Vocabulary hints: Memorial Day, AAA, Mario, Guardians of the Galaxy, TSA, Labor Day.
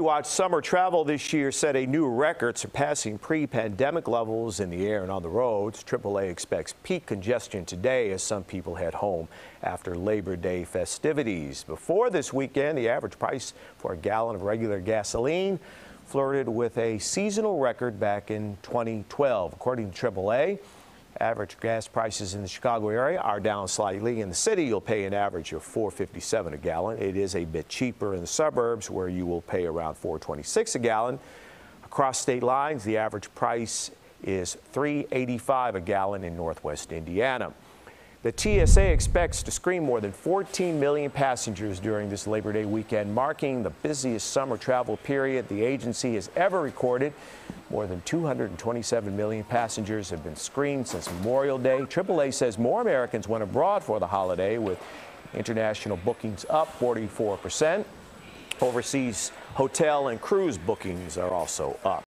Watch summer travel this year set a new record, surpassing pre-pandemic levels in the air and on the roads. AAA expects peak congestion today as some people head home after Labor Day festivities. Before this weekend, the average price for a gallon of regular gasoline flirted with a seasonal record back in 2012. According to AAA, average gas prices in the Chicago area are down slightly. In the city, you'll pay an average of $4.57 a gallon. It is a bit cheaper in the suburbs, where you will pay around $4.26 a gallon. Across state lines, the average price is $3.85 a gallon in Northwest Indiana. The TSA expects to screen more than 14 million passengers during this Labor Day weekend, marking the busiest summer travel period the agency has ever recorded. More than 227 million passengers have been screened since Memorial Day. AAA says more Americans went abroad for the holiday, with international bookings up 44%. Overseas hotel and cruise bookings are also up.